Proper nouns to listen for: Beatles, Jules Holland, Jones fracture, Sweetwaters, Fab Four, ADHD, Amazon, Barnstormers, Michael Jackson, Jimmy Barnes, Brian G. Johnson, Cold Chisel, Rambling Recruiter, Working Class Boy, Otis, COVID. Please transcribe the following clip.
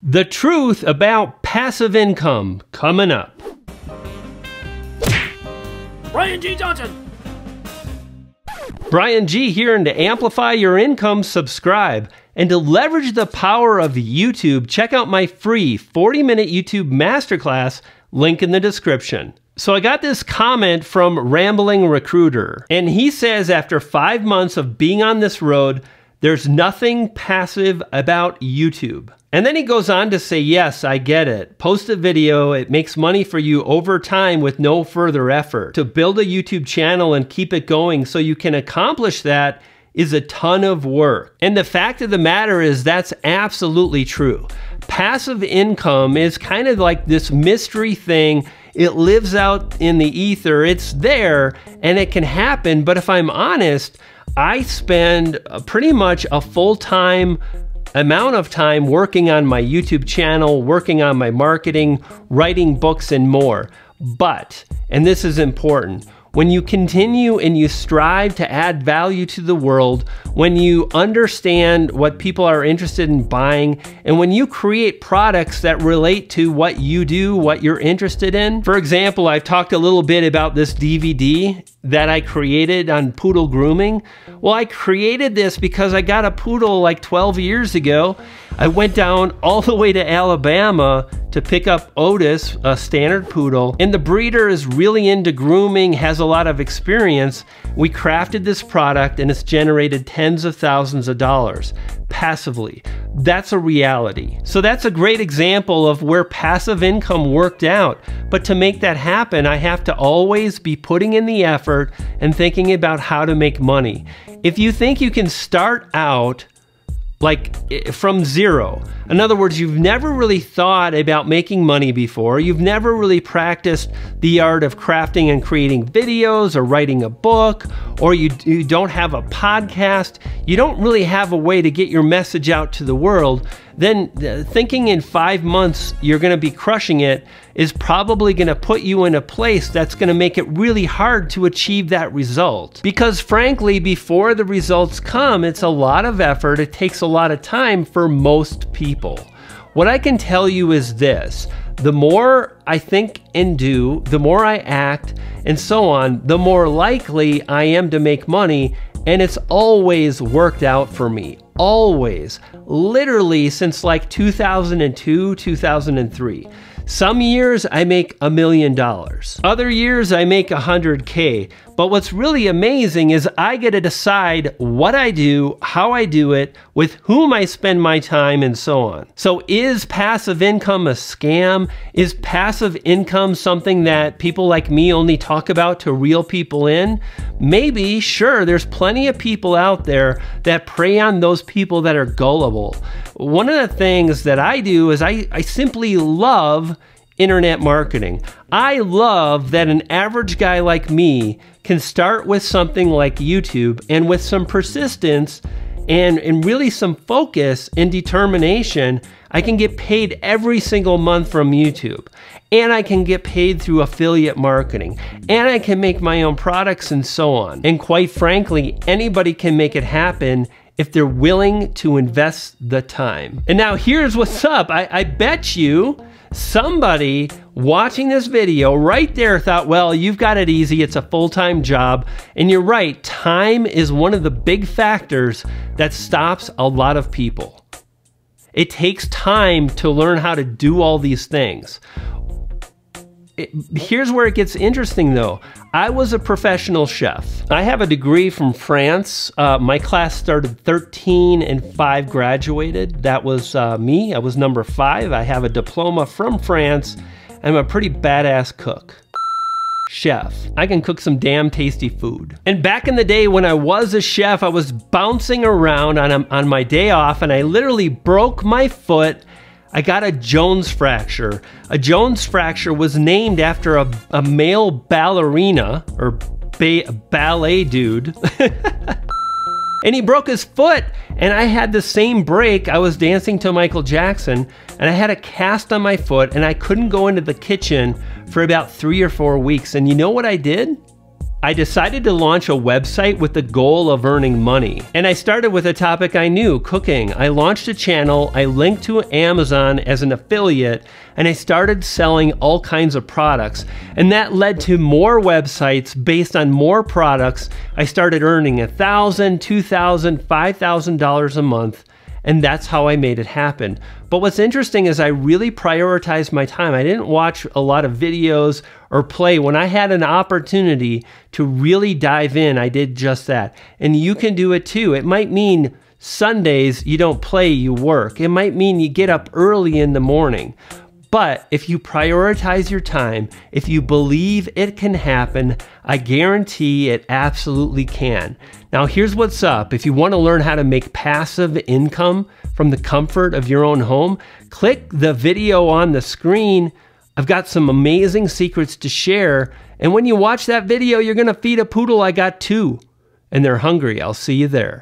The truth about passive income, coming up. Brian G. Johnson. Brian G. here, and to amplify your income, subscribe. And to leverage the power of YouTube, check out my free 40-minute YouTube masterclass, link in the description. So I got this comment from Rambling Recruiter, and he says after 5 months of being on this road, there's nothing passive about YouTube. And then he goes on to say, yes, I get it. Post a video, it makes money for you over time with no further effort. To build a YouTube channel and keep it going so you can accomplish that is a ton of work. And the fact of the matter is that's absolutely true. Passive income is kind of like this mystery thing. It lives out in the ether, it's there, and it can happen. But if I'm honest, I spend pretty much a full-time amount of time working on my YouTube channel, working on my marketing, writing books, and more. But, and this is important, when you continue and you strive to add value to the world, when you understand what people are interested in buying, and when you create products that relate to what you do, what you're interested in. For example, I've talked a little bit about this DVD that I created on poodle grooming. Well, I created this because I got a poodle like 12 years ago. I went down all the way to Alabama to pick up Otis, a standard poodle, and the breeder is really into grooming, has a lot of experience. We crafted this product and it's generated tens of thousands of dollars passively. That's a reality. So that's a great example of where passive income worked out. But to make that happen, I have to always be putting in the effort and thinking about how to make money. If you think you can start out like from zero. In other words, you've never really thought about making money before. You've never really practiced the art of crafting and creating videos or writing a book, or you don't have a podcast. You don't really have a way to get your message out to the world. Then thinking in 5 months you're gonna be crushing it is probably gonna put you in a place that's gonna make it really hard to achieve that result. Because frankly, before the results come, it's a lot of effort, it takes a lot of time for most people. What I can tell you is this, the more I think and do, the more I act and so on, the more likely I am to make money, and it's always worked out for me. Always, literally since like 2002, 2003. Some years I make $1 million. Other years I make 100K. But what's really amazing is I get to decide what I do, how I do it, with whom I spend my time, and so on. So is passive income a scam? Is passive income something that people like me only talk about to reel people in? Maybe, sure, there's plenty of people out there that prey on those people that are gullible. One of the things that I do is I simply love internet marketing. I love that an average guy like me can start with something like YouTube, and with some persistence and really some focus and determination, I can get paid every single month from YouTube, and I can get paid through affiliate marketing, and I can make my own products and so on. And quite frankly, anybody can make it happen if they're willing to invest the time. And now here's what's up. I bet you somebody watching this video right there thought, well, you've got it easy, it's a full-time job. And you're right, time is one of the big factors that stops a lot of people. It takes time to learn how to do all these things. Here's where it gets interesting though. I was a professional chef. I have a degree from France. My class started 13 and 5 graduated. That was me, I was number 5. I have a diploma from France. I'm a pretty badass cook. Chef. I can cook some damn tasty food. And back in the day when I was a chef, I was bouncing around on my day off, and I literally broke my foot. I got a Jones fracture. A Jones fracture was named after a male ballerina, or ballet dude. And he broke his foot, and I had the same break. I was dancing to Michael Jackson, and I had a cast on my foot, and I couldn't go into the kitchen for about 3 or 4 weeks. And you know what I did? I decided to launch a website with the goal of earning money. And I started with a topic I knew, cooking. I launched a channel, I linked to Amazon as an affiliate, and I started selling all kinds of products. And that led to more websites based on more products. I started earning $1,000, $2,000, $5,000 a month. And that's how I made it happen. But what's interesting is I really prioritized my time. I didn't watch a lot of videos or play. When I had an opportunity to really dive in, I did just that. And you can do it too. It might mean Sundays you don't play, you work. It might mean you get up early in the morning. But if you prioritize your time, if you believe it can happen, I guarantee it absolutely can. Now here's what's up. If you want to learn how to make passive income from the comfort of your own home, click the video on the screen. I've got some amazing secrets to share. And when you watch that video, you're going to feed a poodle. I got two, and they're hungry. I'll see you there.